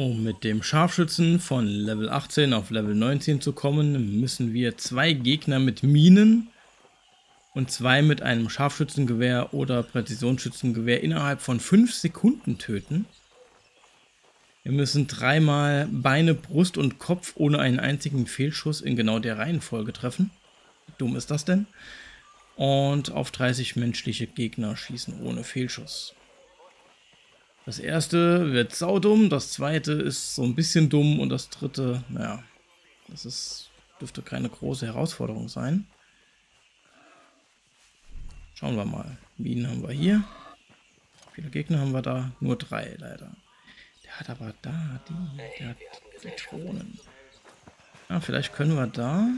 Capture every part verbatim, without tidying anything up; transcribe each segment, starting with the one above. Um mit dem Scharfschützen von Level achtzehn auf Level neunzehn zu kommen, müssen wir zwei Gegner mit Minen und zwei mit einem Scharfschützengewehr oder Präzisionsschützengewehr innerhalb von fünf Sekunden töten. Wir müssen dreimal Beine, Brust und Kopf ohne einen einzigen Fehlschuss in genau der Reihenfolge treffen. Wie dumm ist das denn? Und auf dreißig menschliche Gegner schießen ohne Fehlschuss. Das erste wird saudumm, das zweite ist so ein bisschen dumm und das dritte, naja, das ist, dürfte keine große Herausforderung sein. Schauen wir mal. Minen haben wir hier. Viele Gegner haben wir da, nur drei leider. Der hat aber da die, der hat Patronen. Ja, vielleicht können wir da...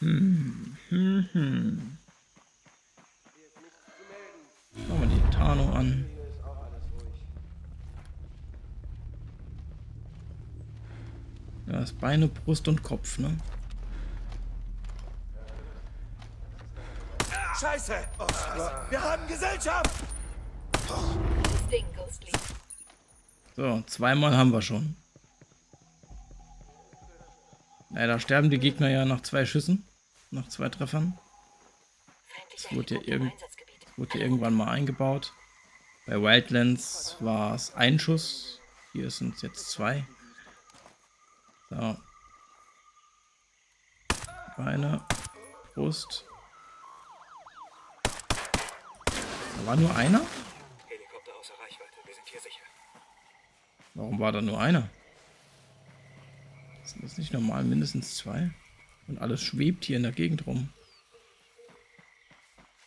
Hm, hm, hm. Machen wir die Tarnung an. Ja, das Beine, Brust und Kopf, ne? Scheiße! Oh, wir haben Gesellschaft! So, zweimal haben wir schon. Ja, da sterben die Gegner ja nach zwei Schüssen. Nach zwei Treffern. Das wurde ja, irg wurde ja irgendwann mal eingebaut. Bei Wildlands war es ein Schuss. Hier sind es jetzt zwei. So. Beine, Brust. Da war nur einer? Helikopter außer Reichweite, wir sind hier sicher. Warum war da nur einer? Sind das nicht normal mindestens zwei? Und alles schwebt hier in der Gegend rum.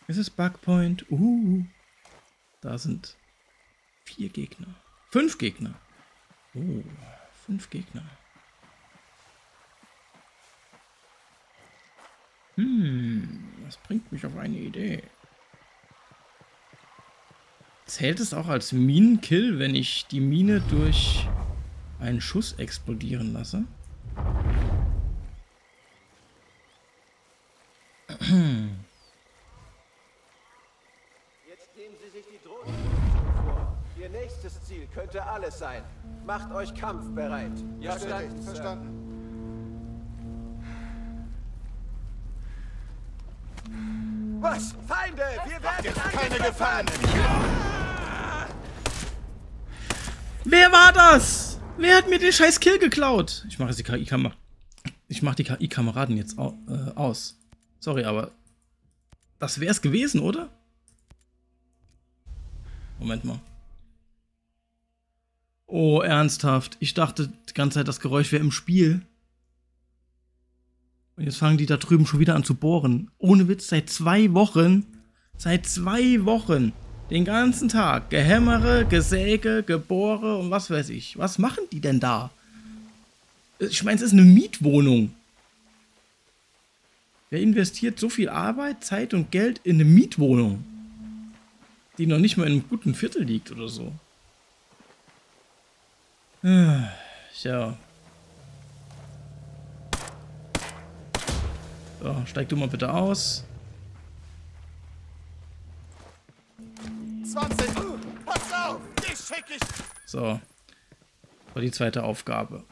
Es ist Breakpoint. Uh, da sind vier Gegner. Fünf Gegner. Oh, fünf Gegner. Hm, das bringt mich auf eine Idee. Zählt es auch als Minenkill, wenn ich die Mine durch einen Schuss explodieren lasse? Jetzt nehmen Sie sich die Drohne vor. Ihr nächstes Ziel könnte alles sein. Macht euch kampfbereit. Ja, verstanden. Verstanden. Was? Feinde! Wir werden keine Gefahren! Ja! Wer war das? Wer hat mir den scheiß Kill geklaut? Ich mache jetzt die K I-Kamera. Ich mache die K I-Kameraden jetzt au äh, aus. Sorry, aber das wäre es gewesen, oder? Moment mal. Oh, ernsthaft. Ich dachte die ganze Zeit, das Geräusch wäre im Spiel. Und jetzt fangen die da drüben schon wieder an zu bohren. Ohne Witz, seit zwei Wochen, seit zwei Wochen, den ganzen Tag, Gehämmere, Gesäge, Gebohre und was weiß ich. Was machen die denn da? Ich meine, es ist eine Mietwohnung. Wer investiert so viel Arbeit, Zeit und Geld in eine Mietwohnung, die noch nicht mal in einem guten Viertel liegt oder so? Tja. So, steig du mal bitte aus. zwanzig. Pass auf, dich schick ich. So. Das war die zweite Aufgabe.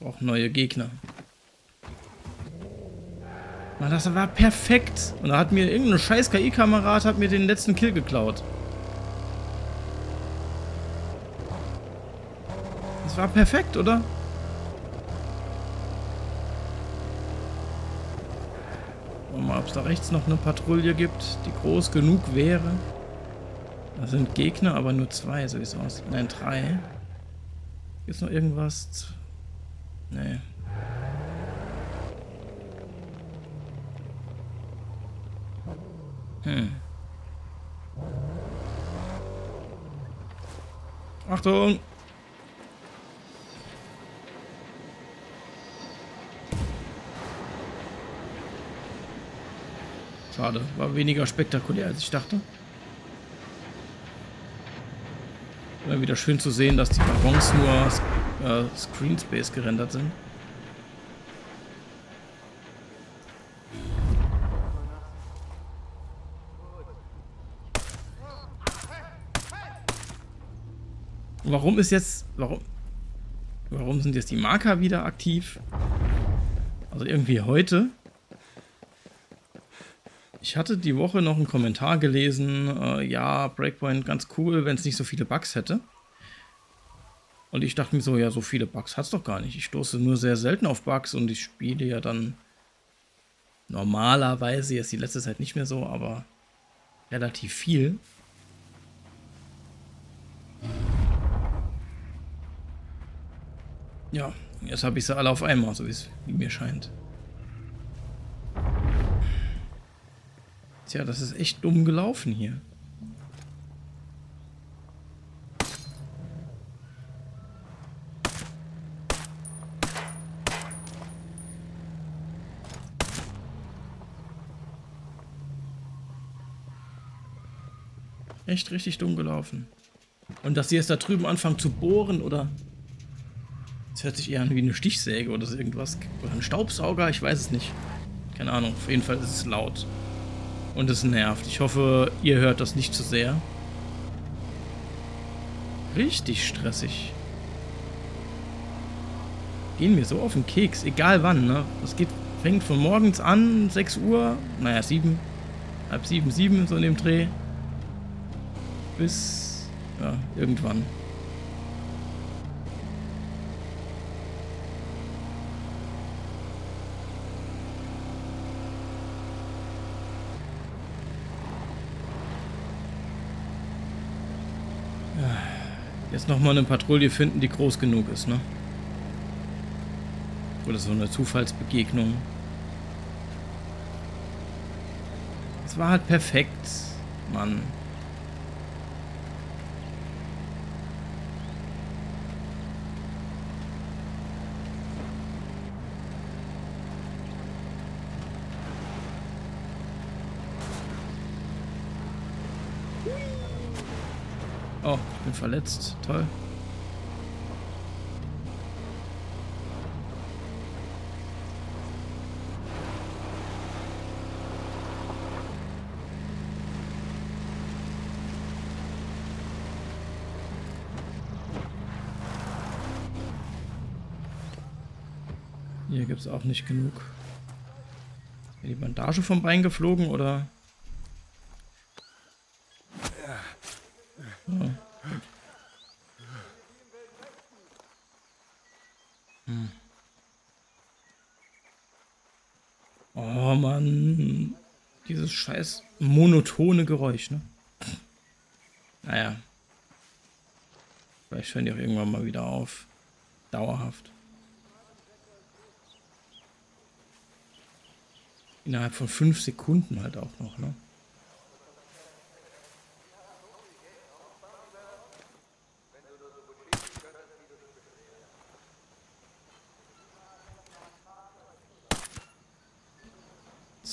Braucht neue Gegner. Mann, das war perfekt. Und da hat mir irgendein scheiß K I-Kamerad hat mir den letzten Kill geklaut. War perfekt, oder? Schauen wir mal, ob es da rechts noch eine Patrouille gibt, die groß genug wäre. Da sind Gegner, aber nur zwei, so wie es aussieht. Nein, drei. Gibt's noch irgendwas? Nee. Hm. Achtung! Schade, war weniger spektakulär, als ich dachte. Immer wieder schön zu sehen, dass die Ballons nur äh, Screenspace gerendert sind. Warum ist jetzt... Warum, warum sind jetzt die Marker wieder aktiv? Also irgendwie heute. Ich hatte die Woche noch einen Kommentar gelesen. Äh, ja, Breakpoint ganz cool, wenn es nicht so viele Bugs hätte. Und ich dachte mir so, ja, so viele Bugs hat es doch gar nicht. Ich stoße nur sehr selten auf Bugs und ich spiele ja dann normalerweise, jetzt die letzte Zeit nicht mehr so, aber relativ viel. Ja, jetzt habe ich sie alle auf einmal, so wie es mir scheint. Tja, das ist echt dumm gelaufen hier. Echt richtig dumm gelaufen. Und dass sie jetzt da drüben anfangen zu bohren oder... Das hört sich eher an wie eine Stichsäge oder so irgendwas. Oder ein Staubsauger, ich weiß es nicht. Keine Ahnung, auf jeden Fall ist es laut. Und es nervt. Ich hoffe, ihr hört das nicht zu sehr. Richtig stressig. Gehen wir so auf den Keks, egal wann, ne? Das geht, fängt von morgens an, sechs Uhr, naja, sieben, halb sieben, sieben, so in dem Dreh. Bis, ja, irgendwann. Jetzt nochmal eine Patrouille finden, die groß genug ist, ne? Oder so eine Zufallsbegegnung. Es war halt perfekt, Mann. Oh, ich bin verletzt. Toll. Hier gibt es auch nicht genug. Ist mir die Bandage vom Bein geflogen, oder? Oh. Hm. Oh Mann, dieses scheiß monotone Geräusch, ne? Naja. Vielleicht hören die auch irgendwann mal wieder auf. Dauerhaft. Innerhalb von fünf Sekunden halt auch noch, ne?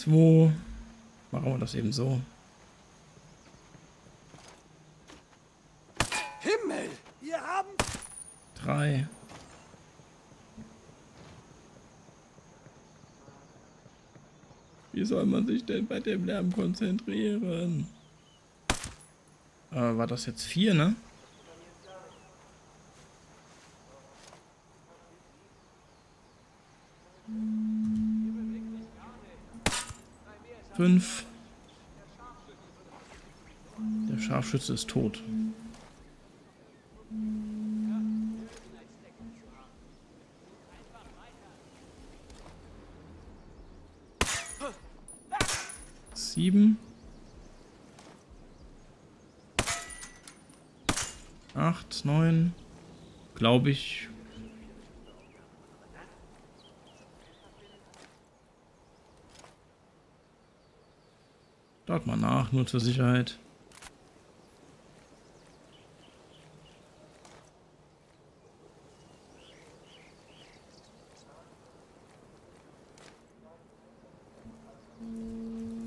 Wo machen wir das eben so? Himmel, wir haben drei. Wie soll man sich denn bei dem Lärm konzentrieren? Äh, war das jetzt vier, ne? fünf. Der Scharfschütze ist tot. sieben. acht, neun. Glaube ich. Schaut mal nach, nur zur Sicherheit.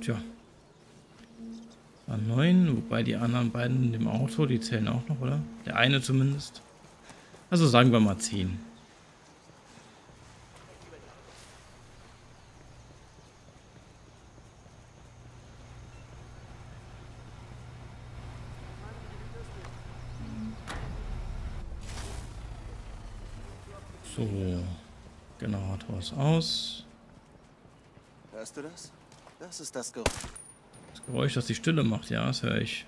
Tja. An neun, wobei die anderen beiden in dem Auto, die zählen auch noch, oder? Der eine zumindest. Also sagen wir mal zehn. So, genau, Tor ist aus. Hörst du das? Das ist das Geräusch. Das Geräusch, das die Stille macht, ja, das höre ich.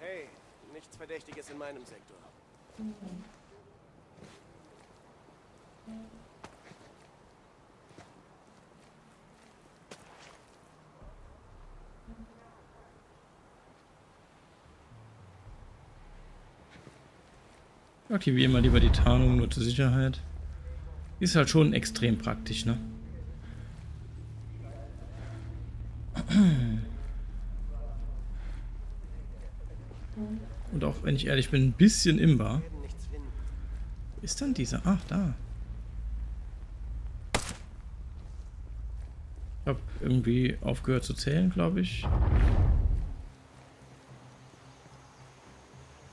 Hey, nichts Verdächtiges in meinem Sektor. Mhm. Aktivieren wir lieber die Tarnung nur zur Sicherheit. Ist halt schon extrem praktisch, ne? Und auch wenn ich ehrlich bin, ein bisschen imbar. Wo ist denn dieser? Ach, da. Ich habe irgendwie aufgehört zu zählen, glaube ich.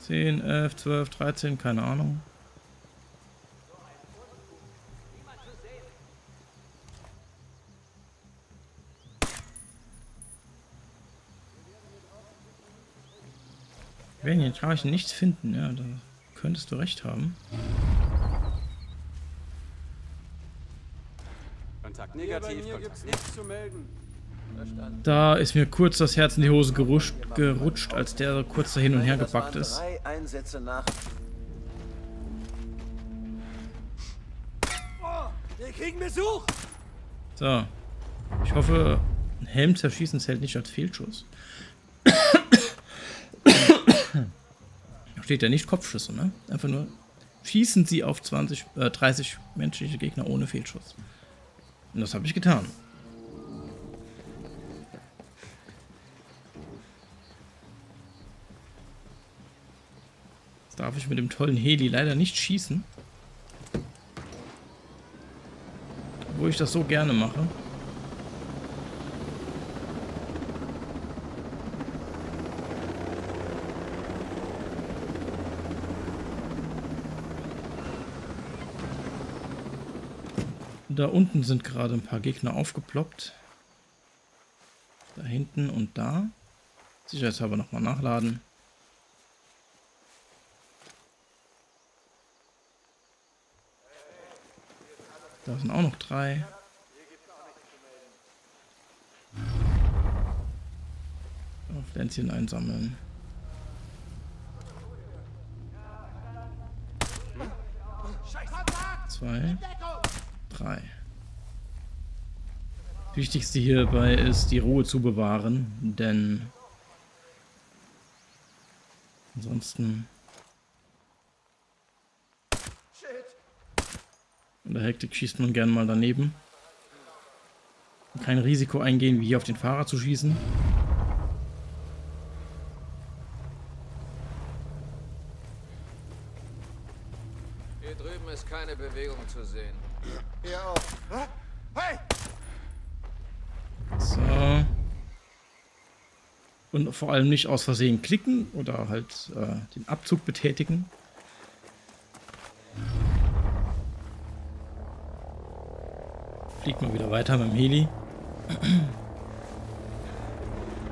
zehn, elf, zwölf, dreizehn, keine Ahnung. Wir werden hier traurig nichts finden, ja, da könntest du recht haben. Kontakt negativ, Kontakt nichts zu melden. Da ist mir kurz das Herz in die Hose gerutscht, gerutscht als der kurz da hin und her gebackt ist. So. Ich hoffe, ein Helm zerschießen zählt nicht als Fehlschuss. Da steht ja nicht Kopfschüsse, ne? Einfach nur schießen sie auf zwanzig, äh, dreißig menschliche Gegner ohne Fehlschuss. Und das habe ich getan. Darf ich mit dem tollen Heli leider nicht schießen. Obwohl ich das so gerne mache. Da unten sind gerade ein paar Gegner aufgeploppt. Da hinten und da. Sicherheitshalber nochmal nachladen. Da sind auch noch drei. Auf Pflänzchen einsammeln. Zwei. Drei. Das Wichtigste hierbei ist, die Ruhe zu bewahren, denn ansonsten. In der Hektik schießt man gern mal daneben. Und kein Risiko eingehen, wie hier auf den Fahrer zu schießen. Hier drüben ist keine Bewegung zu sehen. Hier auch. Hey! So. Und vor allem nicht aus Versehen klicken oder halt äh, den Abzug betätigen. Fliegt mal wieder weiter beim Heli.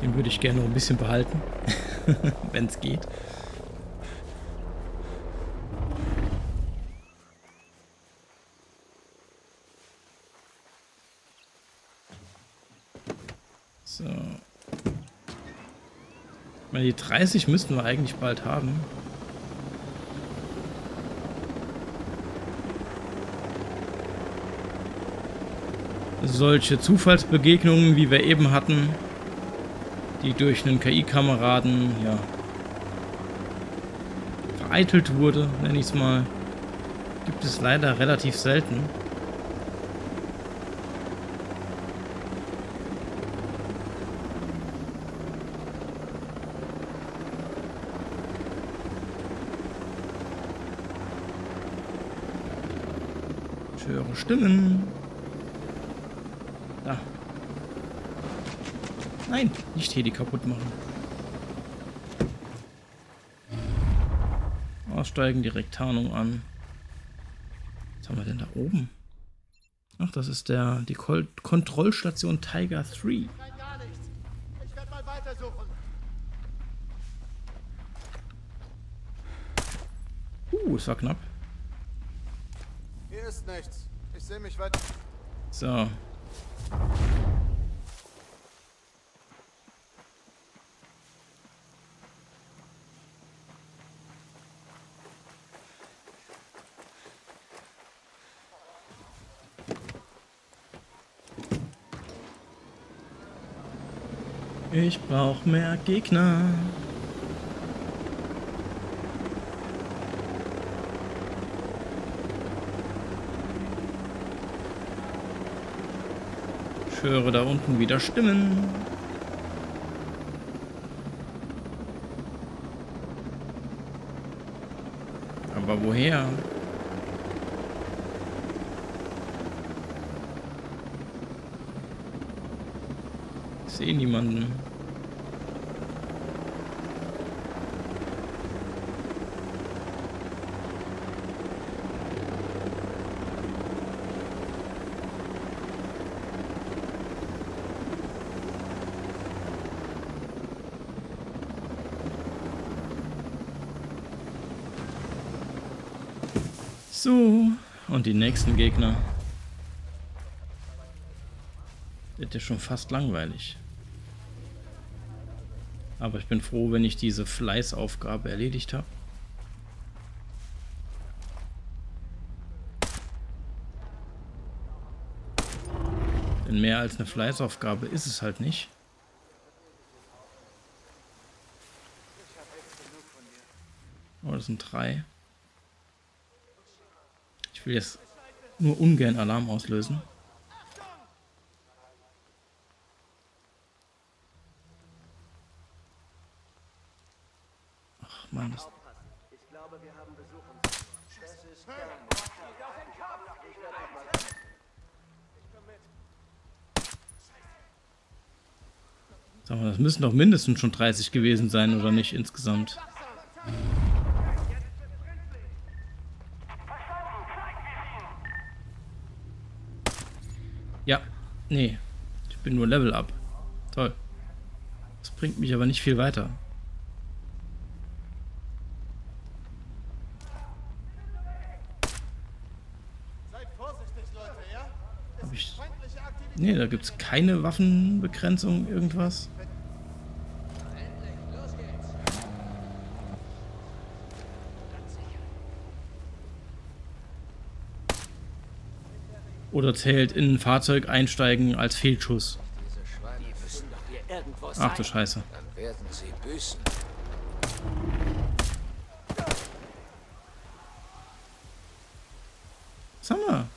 Den würde ich gerne noch ein bisschen behalten, wenn es geht. So. Ich meine, die dreißig müssten wir eigentlich bald haben. Solche Zufallsbegegnungen, wie wir eben hatten, die durch einen K I-Kameraden ja, vereitelt wurde, nenne ich es mal, gibt es leider relativ selten. Ich höre Stimmen. Da. Nein, nicht Heli kaputt machen. Aussteigen, direkt Tarnung an. Was haben wir denn da oben? Ach, das ist der die Kontrollstation Tiger drei. Ich werde mal weiter versuchen. Uh, es war knapp. Hier ist nichts. Ich sehe mich weiter. So. Ich brauch mehr Gegner. Ich höre da unten wieder Stimmen. Aber woher? Ich sehe niemanden. So, und die nächsten Gegner. Das ist ja schon fast langweilig. Aber ich bin froh, wenn ich diese Fleißaufgabe erledigt habe. Denn mehr als eine Fleißaufgabe ist es halt nicht. Oh, das sind drei. Ich will jetzt nur ungern Alarm auslösen. Ach man, das... Ich glaube, wir haben Besuch. Das ist Sag mal, das müssen doch mindestens schon dreißig gewesen sein, oder nicht, insgesamt? Ja, nee, ich bin nur Level up. Toll. Das bringt mich aber nicht viel weiter. Seid vorsichtig, Leute, ja? Hab ich... Nee, da gibt's keine Waffenbegrenzung, irgendwas. Oder zählt in ein Fahrzeug einsteigen als Fehlschuss. Ach du Scheiße. Was haben wir?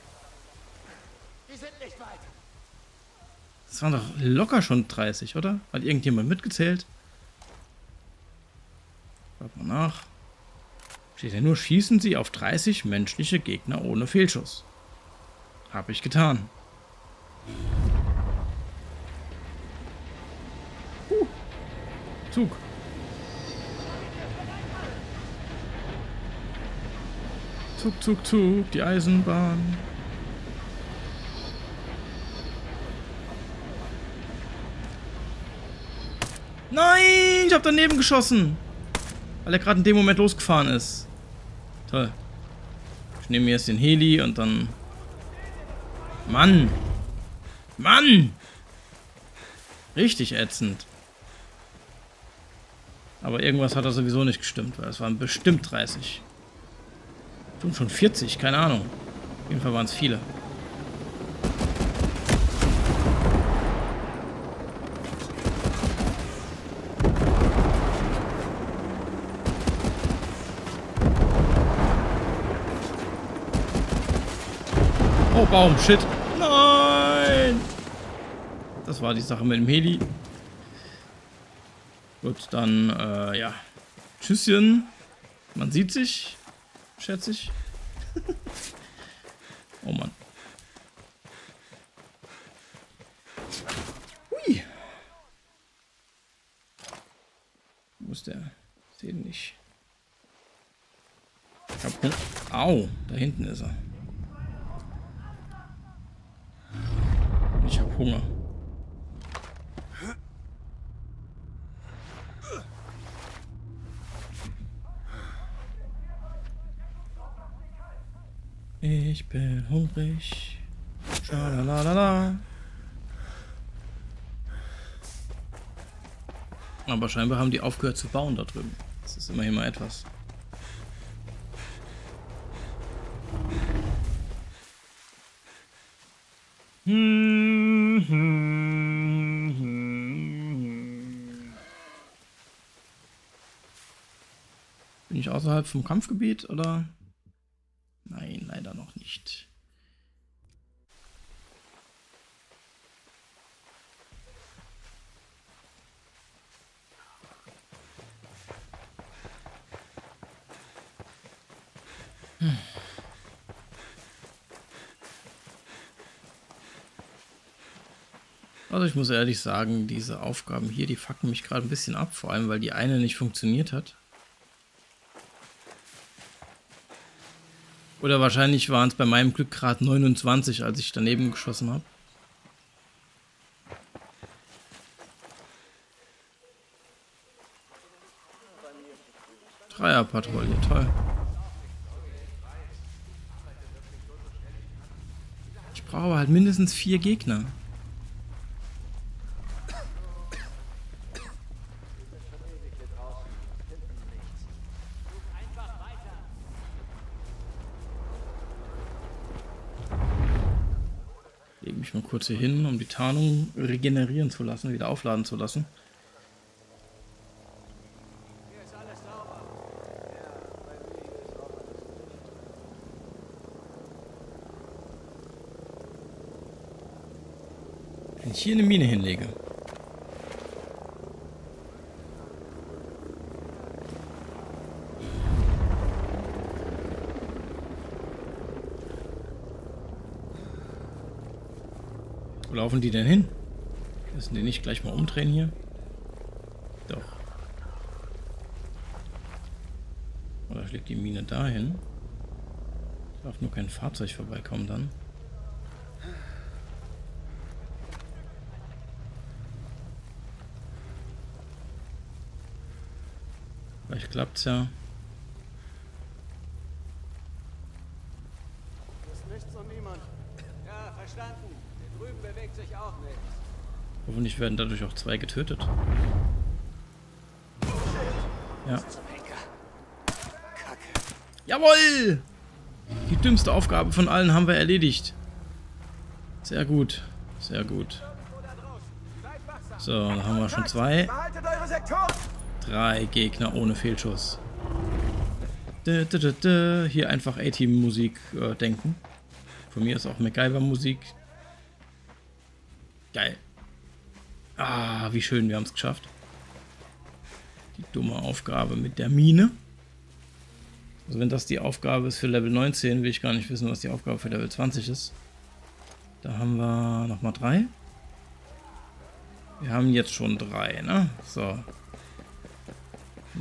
Das waren doch locker schon dreißig, oder? Hat irgendjemand mitgezählt? Schaut mal nach. Steht ja nur, schießen Sie auf dreißig menschliche Gegner ohne Fehlschuss. Habe ich getan. Uh, Zug. Zug, Zug, Zug, die Eisenbahn. Nein, ich habe daneben geschossen. Weil er gerade in dem Moment losgefahren ist. Toll. Ich nehme jetzt den Heli und dann... Mann! Mann! Richtig ätzend. Aber irgendwas hat da sowieso nicht gestimmt, weil es waren bestimmt dreißig. Stimmt schon vierzig, keine Ahnung. Auf jeden Fall waren es viele. Oh, Baum, shit. Nein! Das war die Sache mit dem Heli. Gut, dann, äh, ja. Tschüsschen. Man sieht sich, schätze ich. Oh Mann. Hui. Wo ist der? Ich sehe den nicht. Ich hab den... Au, da hinten ist er. Ich hab Hunger. Ich bin hungrig. Schalalala. Aber scheinbar haben die aufgehört zu bauen da drüben. Das ist immerhin mal etwas. Bin ich außerhalb vom Kampfgebiet oder? Nein, leider noch nicht. Hm. Also ich muss ehrlich sagen, diese Aufgaben hier, die fucken mich gerade ein bisschen ab, vor allem weil die eine nicht funktioniert hat. Oder wahrscheinlich waren es bei meinem Glück gerade neunundzwanzig, als ich daneben geschossen habe. Dreierpatrouille, toll. Ich brauche aber halt mindestens vier Gegner. Mal kurz hier hin, um die Tarnung regenerieren zu lassen, wieder aufladen zu lassen. Wenn ich hier eine Mine hinlege. Wo laufen die denn hin? Lassen die nicht gleich mal umdrehen hier? Doch. Oder schlägt die Mine dahin? Darf nur kein Fahrzeug vorbeikommen dann. Vielleicht klappt's ja. Hoffentlich werden dadurch auch zwei getötet. Ja. Jawohl! Die dümmste Aufgabe von allen haben wir erledigt. Sehr gut. Sehr gut. So, dann haben wir schon zwei. Drei Gegner ohne Fehlschuss. Hier einfach A-Team-Musik äh, denken. Von mir ist auch MacGyver-Musik. Geil. Ah, wie schön, wir haben es geschafft. Die dumme Aufgabe mit der Mine. Also wenn das die Aufgabe ist für Level neunzehn, will ich gar nicht wissen, was die Aufgabe für Level zwanzig ist. Da haben wir nochmal drei. Wir haben jetzt schon drei, ne? So.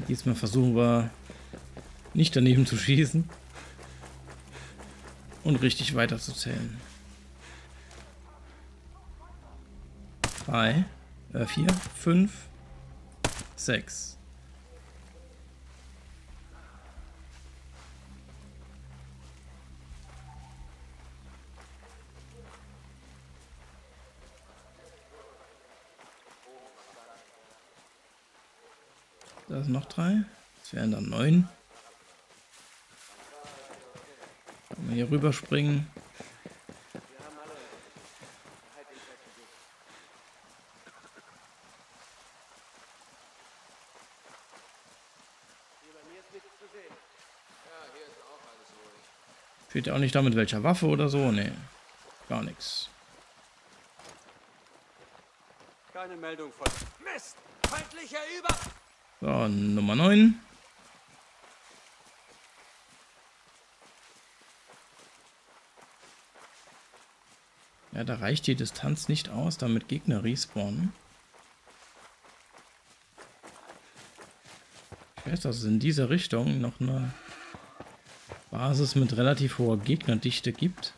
Diesmal versuchen wir, nicht daneben zu schießen. Und richtig weiterzuzählen. Drei. vier, fünf, sechs. Da sind noch drei. Das wären dann neun. Kann man hier rüberspringen. Steht ja auch nicht da mit welcher Waffe oder so, ne, gar nichts. Keine Meldung von Mist, feindlicher Über. So, Nummer neun. Ja, da reicht die Distanz nicht aus, damit Gegner respawnen. Ich weiß, dass es in dieser Richtung noch eine Basis mit relativ hoher Gegnerdichte gibt.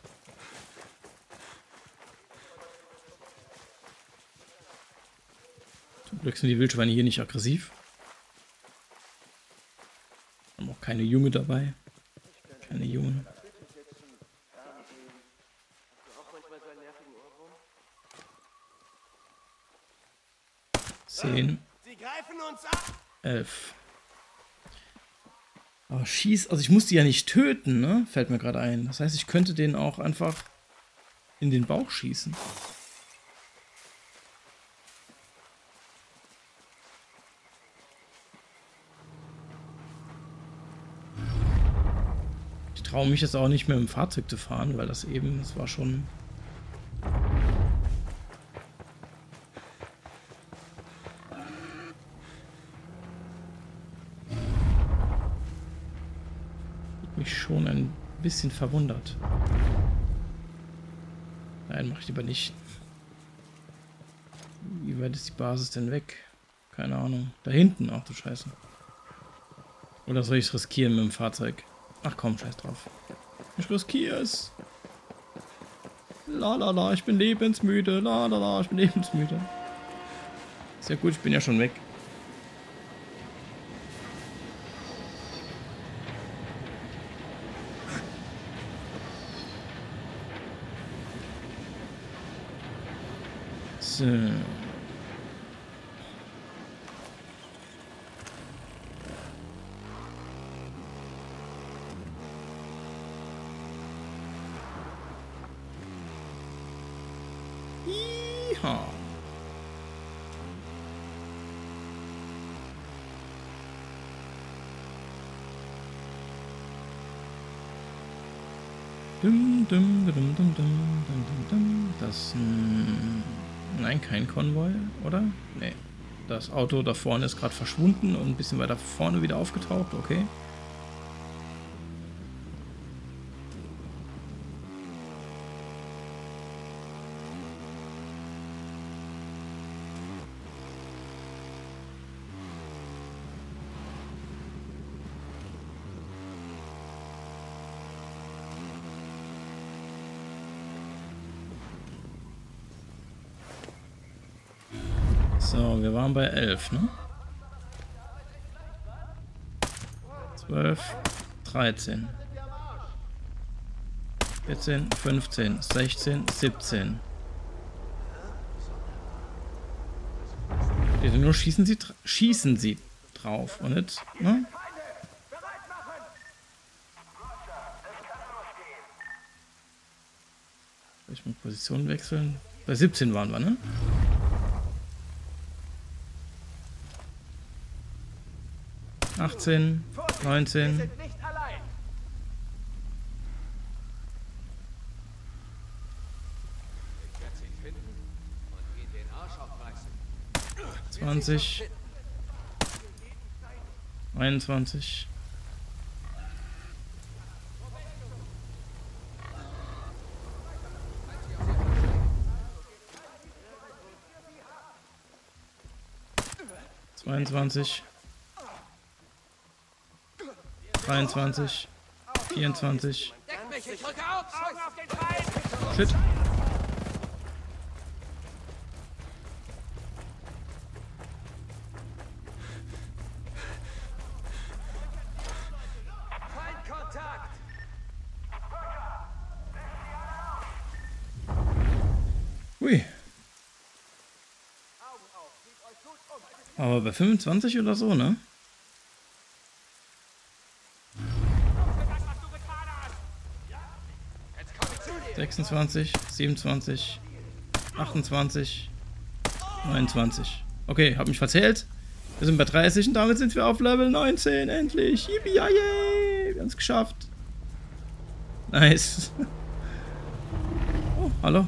Zum Glück sind die Wildschweine hier nicht aggressiv. Haben auch keine Junge dabei. Keine Jungen. bei seinem nervigen Ohrwurm. zehn. Sie greifen uns ab. elf. Aber schieß, also ich muss die ja nicht töten, ne? Fällt mir gerade ein. Das heißt, ich könnte den auch einfach in den Bauch schießen. Ich traue mich jetzt auch nicht mehr im Fahrzeug zu fahren, weil das eben, das war schon... schon ein bisschen verwundert. Nein, mach ich lieber nicht. Wie weit ist die Basis denn weg? Keine Ahnung. Da hinten, ach du Scheiße. Oder soll ich es riskieren mit dem Fahrzeug? Ach komm, scheiß drauf. Ich riskiere es. La la la, ich bin lebensmüde. La la la, ich bin lebensmüde. Ist ja gut, ich bin ja schon weg. So. Yeehaw. Dum, dum, dum, dum, dum, dum, dum. Das nein, kein Konvoi, oder? Nee. Das Auto da vorne ist gerade verschwunden und ein bisschen weiter vorne wieder aufgetaucht, okay. So, wir waren bei elf, ne? zwölf, dreizehn, vierzehn, fünfzehn, sechzehn, siebzehn. Bitte nur schießen sie, schießen sie drauf und nicht, ne? Soll ich mal Position wechseln? Bei siebzehn waren wir, ne? achtzehn, neunzehn. zwanzig. einundzwanzig. zweiundzwanzig. dreiundzwanzig, vierundzwanzig. Shit. Ui. Aber bei fünfundzwanzig oder so, ne? sechsundzwanzig, siebenundzwanzig, achtundzwanzig, neunundzwanzig. Okay, hab mich verzählt. Wir sind bei dreißig und damit sind wir auf Level neunzehn. Endlich. Yippie, yay. Wir haben's geschafft. Nice. Oh, hallo.